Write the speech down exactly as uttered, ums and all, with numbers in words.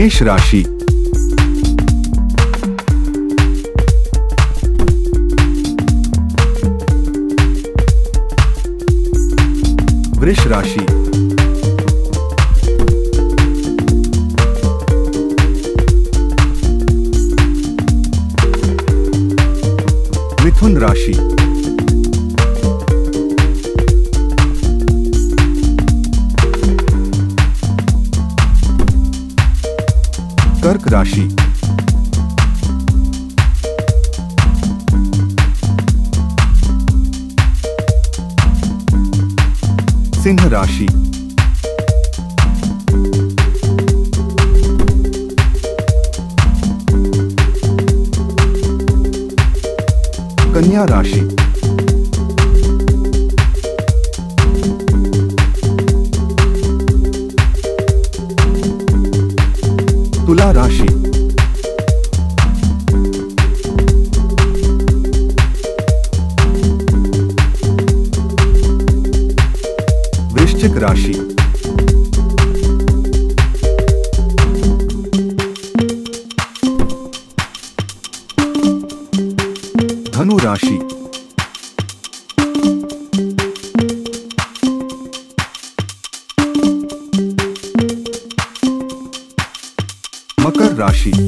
मेष राशि। वृष राशि। मिथुन राशि। कर्क राशि। सिंह राशि। कन्या राशि। तुला राशि। वृश्चिक राशि। धनु राशि। मकर राशि।